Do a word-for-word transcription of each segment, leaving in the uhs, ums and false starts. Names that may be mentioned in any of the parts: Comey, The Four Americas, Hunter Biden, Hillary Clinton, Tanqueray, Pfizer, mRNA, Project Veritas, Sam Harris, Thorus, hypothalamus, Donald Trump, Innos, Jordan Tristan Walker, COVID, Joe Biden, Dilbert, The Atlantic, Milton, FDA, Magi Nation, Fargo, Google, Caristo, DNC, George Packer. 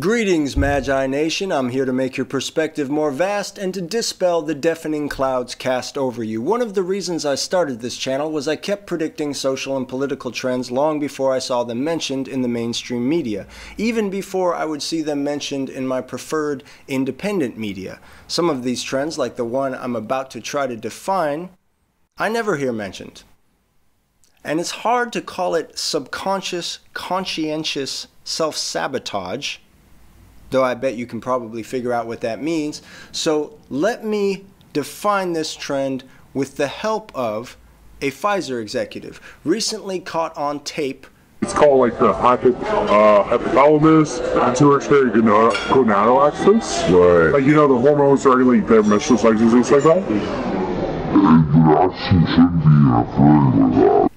Greetings, Magi Nation. I'm here to make your perspective more vast and to dispel the deafening clouds cast over you. One of the reasons I started this channel was I kept predicting social and political trends long before I saw them mentioned in the mainstream media, even before I would see them mentioned in my preferred independent media. Some of these trends, like the one I'm about to try to define, I never hear mentioned. And it's hard to call it subconscious, conscientious self-sabotage, though I bet you can probably figure out what that means. So let me define this trend with the help of a Pfizer executive recently caught on tape. It's called like the hypo, uh, hypothalamus, pituitary gonadal axis. Right. Like, you know, the hormones regulate their menstrual cycles and things like that.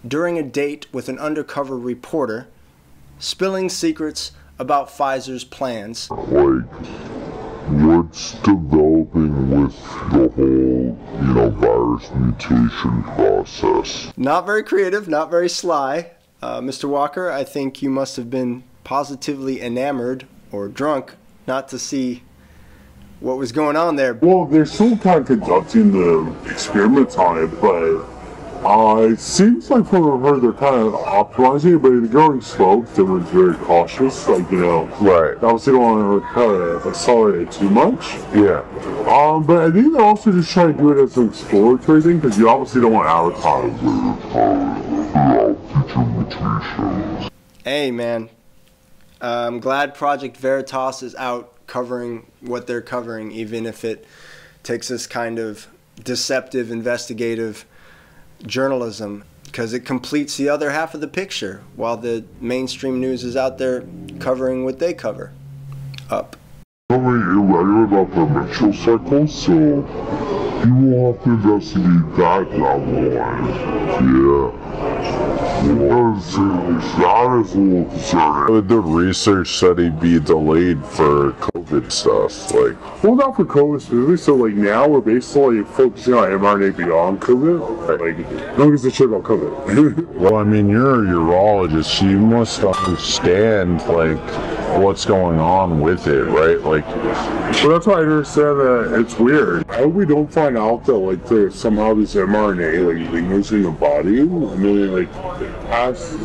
During a date with an undercover reporter, spilling secrets about Pfizer's plans. Like, what's developing with the whole, you know, virus mutation process. Not very creative, not very sly. Uh, Mister Walker, I think you must have been positively enamored or drunk not to see what was going on there. Well, they're still kind of conducting the experiments on it, but uh, it seems like from what I've heard, they're kind of optimizing it, but they're going slow. They were very cautious, like, you know, right. Obviously, don't want to kind of accelerate it too much. Yeah. Um, but I think they're also just trying to do it as an exploratory thing, because you obviously don't want advertising. Hey, man. Uh, I'm glad Project Veritas is out covering what they're covering, even if it takes this kind of deceptive investigative journalism, because it completes the other half of the picture while the mainstream news is out there covering what they cover up. Very irregular about the menstrual cycle, so you will have to investigate that level. Yeah. The research said he'd be delayed for COVID stuff, like. Well, not for COVID specifically, so like now we're basically focusing on mRNA beyond COVID. Like, no one gives a shit about COVID. Well, I mean, you're a urologist, so you must understand, like, what's going on with it, right? Like, well, that's why I understand that it's weird. I hope we don't find out that, like, there's somehow this mRNA, like, lingers in the body, and then, like, has,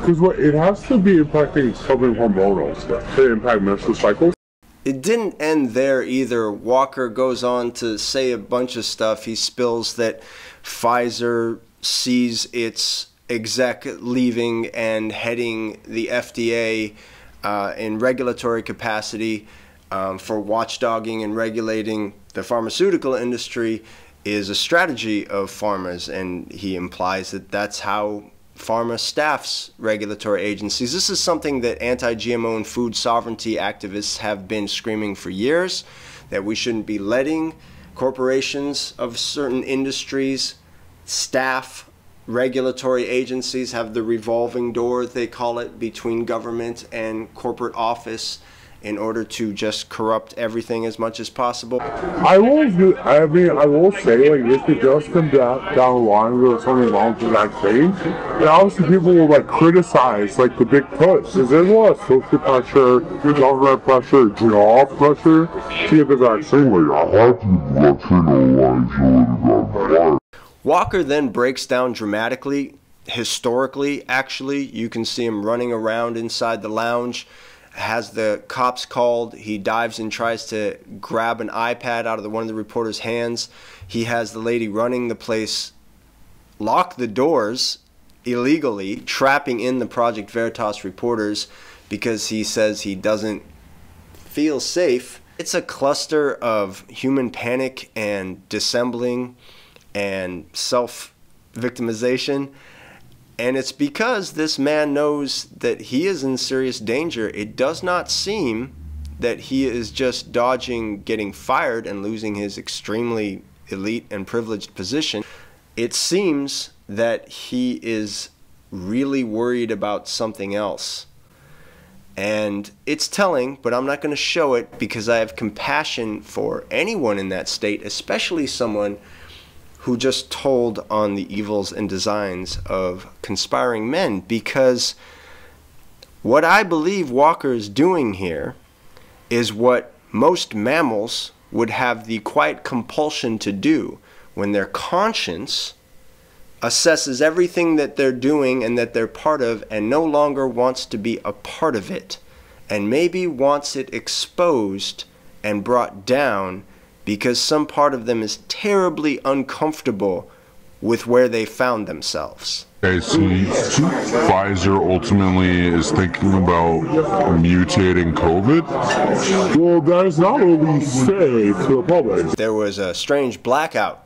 because what it has to be impacting something hormonal stuff to impact menstrual cycles. It didn't end there either. Walker goes on to say a bunch of stuff. He spills that Pfizer sees its exec leaving and heading the F D A Uh, in regulatory capacity um, for watchdogging and regulating the pharmaceutical industry is a strategy of pharma's, and he implies that that's how pharma staffs regulatory agencies. This is something that anti-G M O and food sovereignty activists have been screaming for years, that we shouldn't be letting corporations of certain industries staff regulatory agencies, have the revolving door, they call it, between government and corporate office in order to just corrupt everything as much as possible. I will do, I mean, I will say, like, if it does come down, down the line with something wrong with that thing, and obviously people will, like, criticize, like, the big push. Is there a lot of social pressure, government pressure, job pressure? See if it's actually, like, I have to watch it all, like, Walker then breaks down dramatically, historically, actually. You can see him running around inside the lounge, has the cops called. He dives and tries to grab an iPad out of the, one of the reporter's hands. He has the lady running the place lock the doors illegally, trapping in the Project Veritas reporters because he says he doesn't feel safe. It's a cluster of human panic and dissembling and self-victimization, and it's because this man knows that he is in serious danger. It does not seem that he is just dodging getting fired and losing his extremely elite and privileged position. It seems that he is really worried about something else. And it's telling, but I'm not going to show it because I have compassion for anyone in that state, especially someone who just told on the evils and designs of conspiring men, because what I believe Walker is doing here is what most mammals would have the quiet compulsion to do when their conscience assesses everything that they're doing and that they're part of and no longer wants to be a part of it, and maybe wants it exposed and brought down because some part of them is terribly uncomfortable with where they found themselves. Okay, so Pfizer ultimately is thinking about mutating COVID? Well, that is not what we say to the public. There was a strange blackout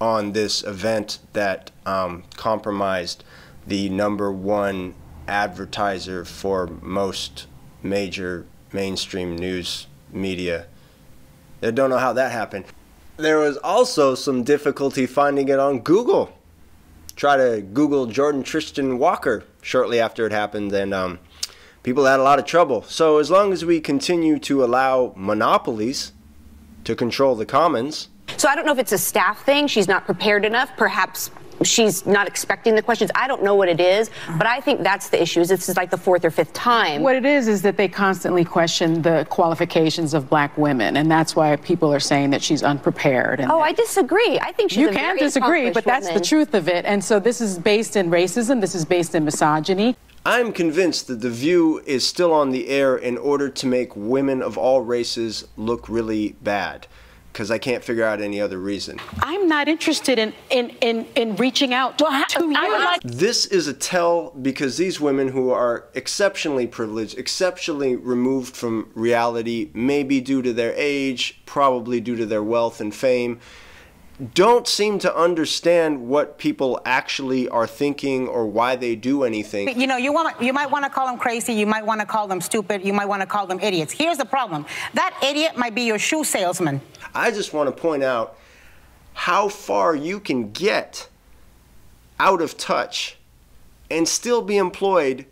on this event that um, compromised the number one advertiser for most major mainstream news media. I don't know how that happened. There was also some difficulty finding it on Google. Try to Google Jordan Tristan Walker shortly after it happened, and um, people had a lot of trouble. So as long as we continue to allow monopolies to control the commons. So I don't know if it's a staff thing. She's not prepared enough. Perhaps she's not expecting the questions. I don't know what it is, but I think that's the issue. Is this is like the fourth or fifth time. What it is is that they constantly question the qualifications of black women, and that's why people are saying that she's unprepared. And oh, I disagree. I think she's you a can very disagree, but that's woman. The truth of it. And so this is based in racism. This is based in misogyny. I'm convinced that The View is still on the air in order to make women of all races look really bad, because I can't figure out any other reason. I'm not interested in in, in, in reaching out to you. This is a tell, because these women who are exceptionally privileged, exceptionally removed from reality, maybe due to their age, probably due to their wealth and fame, don't seem to understand what people actually are thinking or why they do anything. You know, you want you might want to call them crazy, you might want to call them stupid, you might want to call them idiots. Here's the problem. That idiot might be your shoe salesman. I just want to point out how far you can get out of touch and still be employed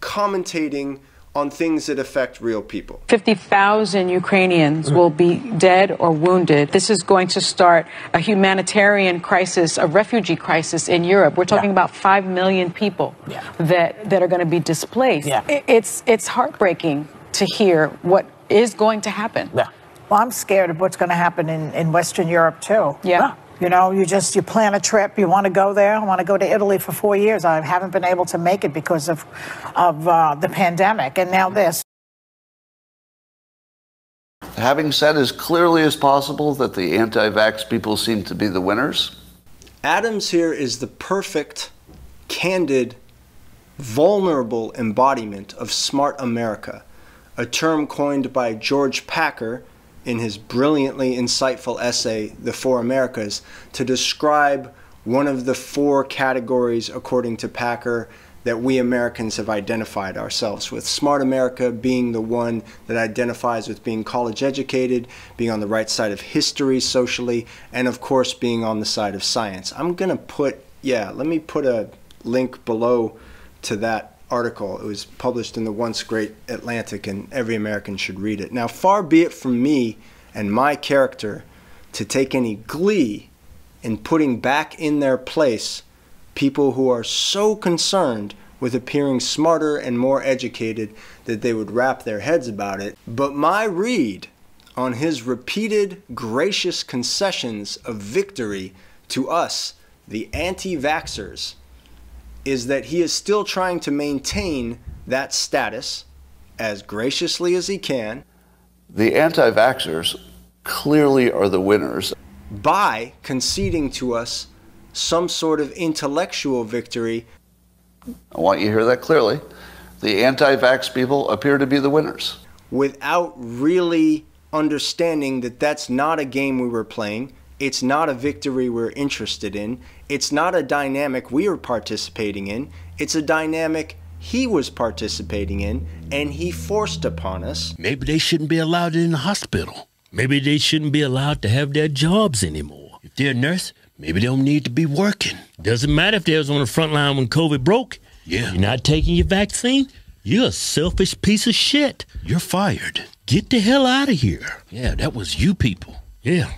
commentating on things that affect real people. fifty thousand Ukrainians will be dead or wounded. This is going to start a humanitarian crisis, a refugee crisis in Europe. We're talking yeah. about five million people yeah. that, that are going to be displaced. Yeah. It, it's, it's heartbreaking to hear what is going to happen. Yeah. Well, I'm scared of what's going to happen in, in Western Europe, too. Yeah. yeah. You know, you just, you plan a trip, you want to go there. I want to go to Italy for four years. I haven't been able to make it because of, of uh, the pandemic, and now this. Having said as clearly as possible that the anti-vax people seem to be the winners. Adams here is the perfect, candid, vulnerable embodiment of smart America, a term coined by George Packer in his brilliantly insightful essay, The Four Americas, to describe one of the four categories, according to Packer, that we Americans have identified ourselves with. Smart America being the one that identifies with being college educated, being on the right side of history socially, and of course being on the side of science. I'm gonna put, yeah, let me put a link below to that article. It was published in the once great Atlantic, and every American should read it. Now, far be it from me and my character to take any glee in putting back in their place people who are so concerned with appearing smarter and more educated that they would wrap their heads about it. But my read on his repeated gracious concessions of victory to us, the anti-vaxxers, is that he is still trying to maintain that status as graciously as he can. The anti-vaxxers clearly are the winners. By conceding to us some sort of intellectual victory. I want you to hear that clearly. The anti-vax people appear to be the winners. Without really understanding that that's not a game we were playing. It's not a victory we're interested in. It's not a dynamic we are participating in. It's a dynamic he was participating in, and he forced upon us. Maybe they shouldn't be allowed in the hospital. Maybe they shouldn't be allowed to have their jobs anymore. If they're a nurse, maybe they don't need to be working. Doesn't matter if they was on the front line when COVID broke. Yeah. You're not taking your vaccine? You're a selfish piece of shit. You're fired. Get the hell out of here. Yeah, that was you people. Yeah.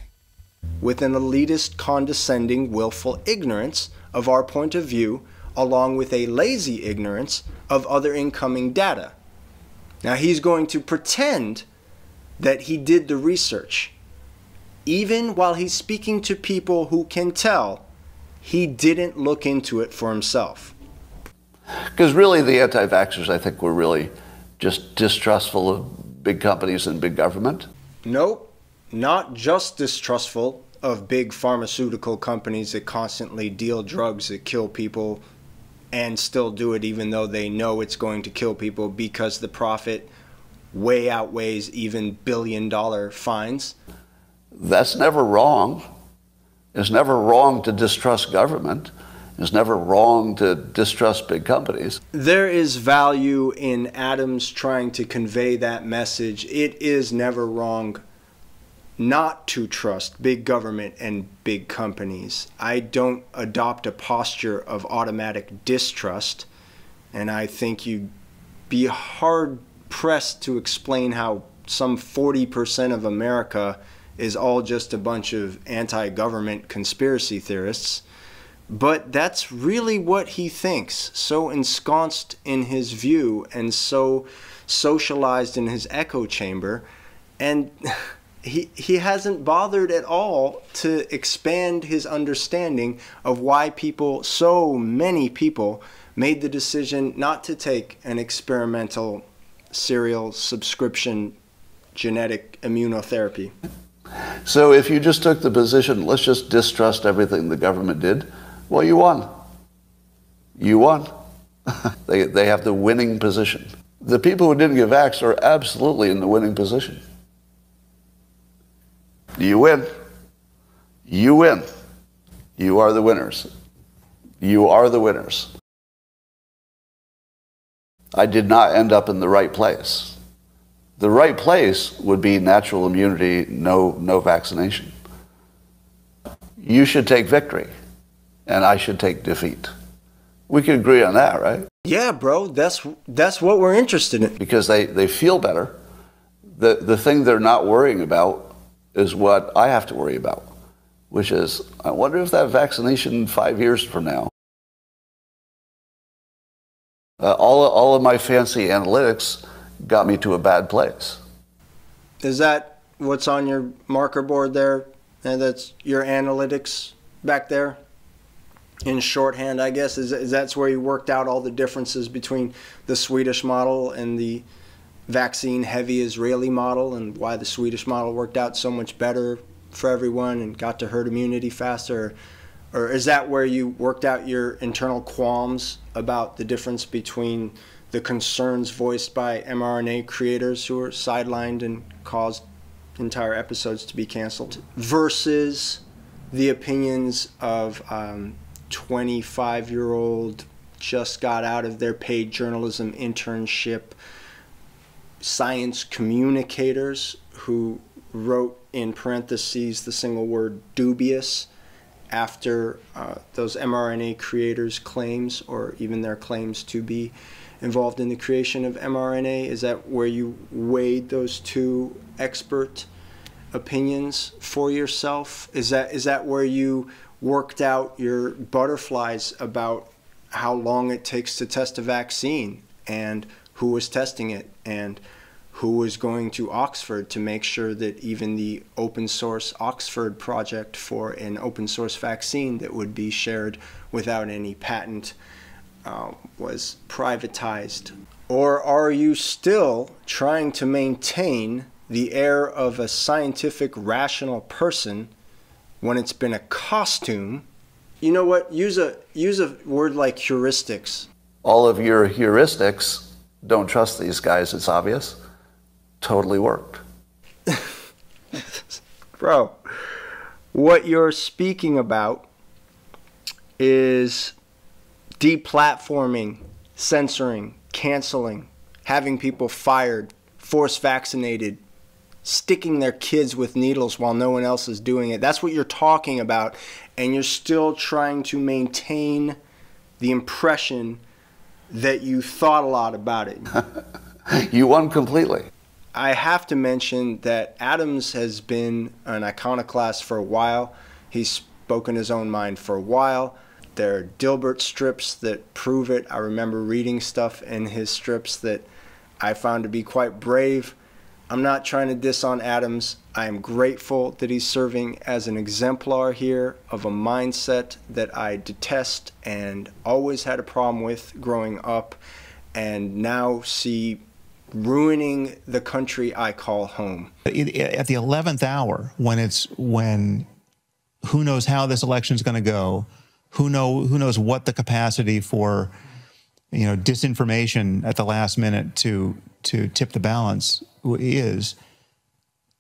With an elitist, condescending, willful ignorance of our point of view, along with a lazy ignorance of other incoming data. Now he's going to pretend that he did the research, even while he's speaking to people who can tell he didn't look into it for himself. Because really the anti-vaxxers, I think, were really just distrustful of big companies and big government. Nope, not just distrustful of big pharmaceutical companies that constantly deal drugs that kill people and still do it even though they know it's going to kill people because the profit way outweighs even billion dollar fines. That's never wrong. It's never wrong to distrust government. It's never wrong to distrust big companies. There is value in Adams trying to convey that message. It is never wrong not to trust big government and big companies. I don't adopt a posture of automatic distrust, and I think you'd be hard-pressed to explain how some forty percent of America is all just a bunch of anti-government conspiracy theorists. But that's really what he thinks, so ensconced in his view and so socialized in his echo chamber. And he, he hasn't bothered at all to expand his understanding of why people, so many people, made the decision not to take an experimental serial subscription genetic immunotherapy. So if you just took the position, let's just distrust everything the government did, well, you won. You won. they, they have the winning position. The people who didn't get vaxxed are absolutely in the winning position. You win. You win. You are the winners. You are the winners. I did not end up in the right place. The right place would be natural immunity, no, no vaccination. You should take victory. And I should take defeat. We can agree on that, right? Yeah, bro, that's that's what we're interested in. Because they, they feel better. The, the thing they're not worrying about is what I have to worry about, which is, I wonder if that vaccination five years from now, uh, all, all of my fancy analytics got me to a bad place. Is that what's on your marker board there? And that's your analytics back there? In shorthand, I guess, is, is that's where you worked out all the differences between the Swedish model and the vaccine-heavy Israeli model, and why the Swedish model worked out so much better for everyone and got to herd immunity faster? Or, or is that where you worked out your internal qualms about the difference between the concerns voiced by mRNA creators who were sidelined and caused entire episodes to be canceled versus the opinions of um, twenty-five-year-old just got out of their paid journalism internship science communicators who wrote in parentheses the single word dubious after uh, those mRNA creators' claims, or even their claims to be involved in the creation of mRNA? Is that where you weighed those two expert opinions for yourself? Is that is that where you worked out your butterflies about how long it takes to test a vaccine, and who was testing it, and who was going to Oxford to make sure that even the open source Oxford project for an open source vaccine that would be shared without any patent uh, was privatized? Or are you still trying to maintain the air of a scientific, rational person when it's been a costume? You know what? Use a, use a word like heuristics. All of your heuristics, don't trust these guys, it's obvious, totally worked. Bro, what you're speaking about is deplatforming, censoring, canceling, having people fired, forced vaccinated, sticking their kids with needles while no one else is doing it. That's what you're talking about. And you're still trying to maintain the impression that you thought a lot about it. You won completely. I have to mention that Adams has been an iconoclast for a while. He's spoken his own mind for a while. There are Dilbert strips that prove it. I remember reading stuff in his strips that I found to be quite brave. I'm not trying to diss on Adams. I am grateful that he's serving as an exemplar here of a mindset that I detest and always had a problem with growing up, and now see ruining the country I call home. At the eleventh hour, when it's when who knows how this election is going to go, who know who knows what the capacity for, you know, disinformation at the last minute to to tip the balance is,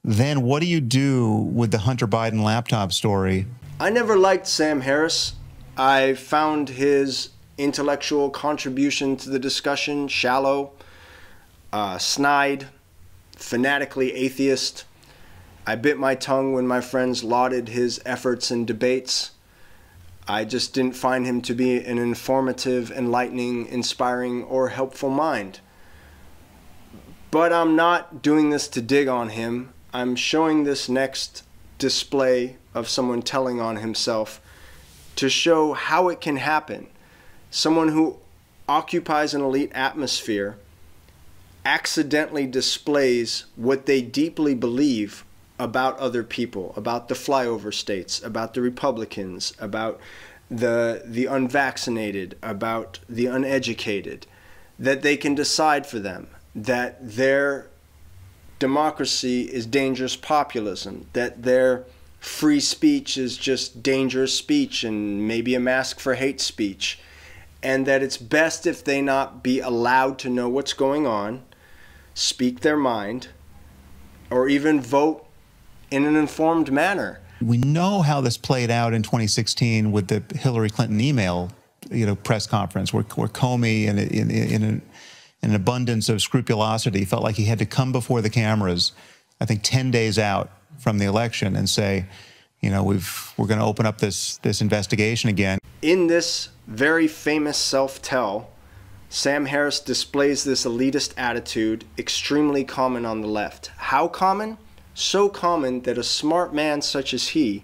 then what do you do with the Hunter Biden laptop story? I never liked Sam Harris. I found his intellectual contribution to the discussion shallow, uh, snide, fanatically atheist. I bit my tongue when my friends lauded his efforts in debates. I just didn't find him to be an informative, enlightening, inspiring, or helpful mind. But I'm not doing this to dig on him. I'm showing this next display of someone telling on himself to show how it can happen. Someone who occupies an elite atmosphere accidentally displays what they deeply believe about other people, about the flyover states, about the Republicans, about the, the unvaccinated, about the uneducated, that they can decide for them, that their democracy is dangerous populism, that their free speech is just dangerous speech and maybe a mask for hate speech, and that it's best if they not be allowed to know what's going on, speak their mind, or even vote in an informed manner. We know how this played out in twenty sixteen with the Hillary Clinton email, you know, press conference where, where Comey in, in, in, in an abundance of scrupulosity felt like he had to come before the cameras, I think ten days out from the election, and say, you know, we've, we're going to open up this, this investigation again. In this very famous self-tell, Sam Harris displays this elitist attitude extremely common on the left. How common? So common that a smart man such as he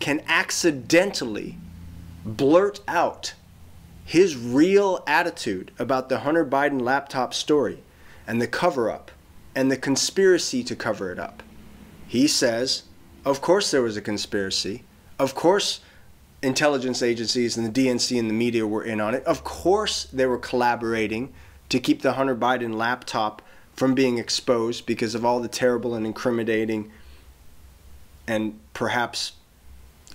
can accidentally blurt out his real attitude about the Hunter Biden laptop story and the cover-up and the conspiracy to cover it up. He says, of course there was a conspiracy. Of course intelligence agencies and the D N C and the media were in on it. Of course they were collaborating to keep the Hunter Biden laptop from being exposed because of all the terrible and incriminating and perhaps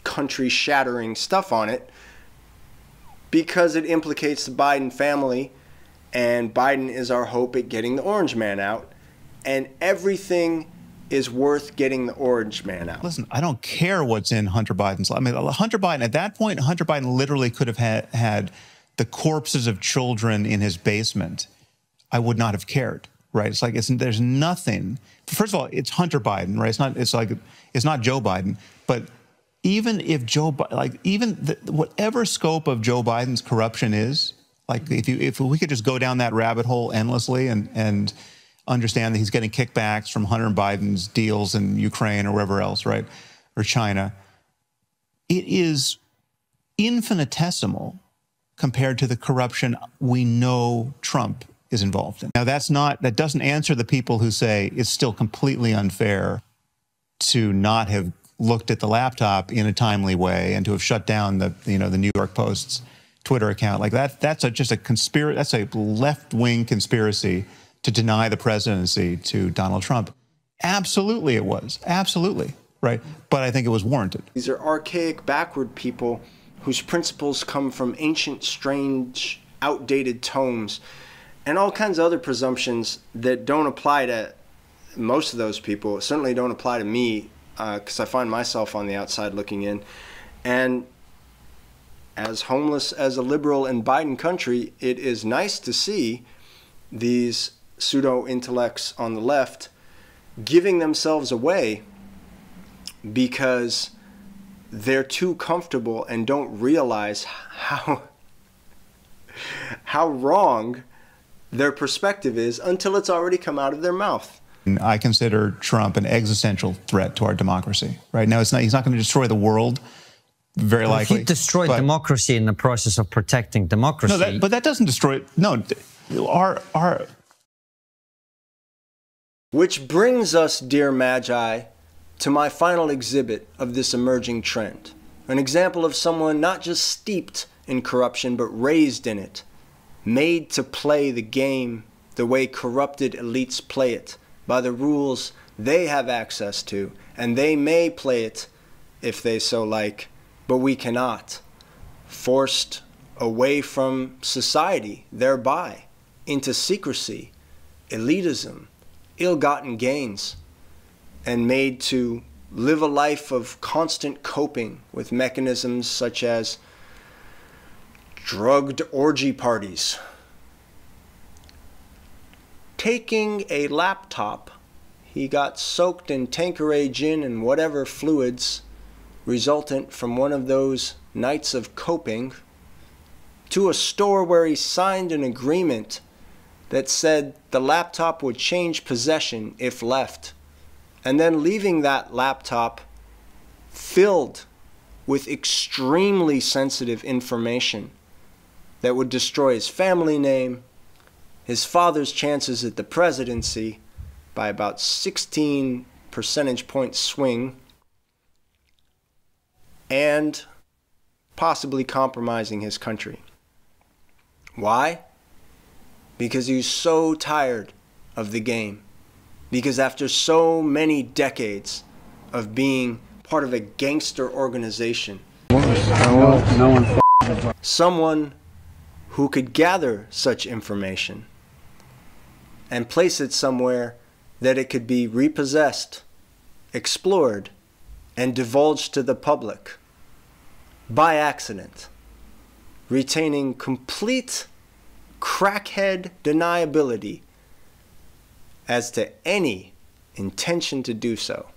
country-shattering stuff on it, because it implicates the Biden family, and Biden is our hope at getting the orange man out, and everything is worth getting the orange man out. Listen, I don't care what's in Hunter Biden's life. I mean, Hunter Biden, at that point, Hunter Biden literally could have had, had the corpses of children in his basement. I would not have cared. Right, it's like it's, there's nothing. First of all, it's Hunter Biden, right? It's not. It's like it's not Joe Biden. But even if Joe, like even the, whatever scope of Joe Biden's corruption is, like if you if we could just go down that rabbit hole endlessly and and understand that he's getting kickbacks from Hunter Biden's deals in Ukraine or wherever else, right, or China, it is infinitesimal compared to the corruption we know Trump is involved in. Now, that's not, that doesn't answer the people who say it's still completely unfair to not have looked at the laptop in a timely way and to have shut down the, you know, the New York Post's Twitter account. Like that, that's a, just a conspiracy, that's a left-wing conspiracy to deny the presidency to Donald Trump. Absolutely it was, absolutely, right? But I think it was warranted. These are archaic, backward people whose principles come from ancient, strange, outdated tomes and all kinds of other presumptions that don't apply to most of those people, certainly don't apply to me, because uh, I find myself on the outside looking in. And as homeless as a liberal in Biden country, it is nice to see these pseudo-intellects on the left giving themselves away because they're too comfortable and don't realize how, how wrong their perspective is until it's already come out of their mouth. I consider Trump an existential threat to our democracy. Right now, it's not, he's not going to destroy the world, very well, likely. He destroyed but, democracy in the process of protecting democracy. No, that, but that doesn't destroy it. No, our... our Which brings us, dear Magi, to my final exhibit of this emerging trend. An example of someone not just steeped in corruption, but raised in it, made to play the game the way corrupted elites play it, by the rules they have access to, and they may play it if they so like, but we cannot. Forced away from society, thereby, into secrecy, elitism, ill-gotten gains, and made to live a life of constant coping with mechanisms such as drugged orgy parties, taking a laptop he got soaked in Tanqueray gin and whatever fluids resultant from one of those nights of coping, to a store where he signed an agreement that said the laptop would change possession if left, and then leaving that laptop filled with extremely sensitive information that would destroy his family name, his father's chances at the presidency by about sixteen percentage point swing, and possibly compromising his country. Why? Because he was so tired of the game. Because after so many decades of being part of a gangster organization, someone who could gather such information and place it somewhere that it could be repossessed, explored, and divulged to the public by accident, retaining complete crackhead deniability as to any intention to do so.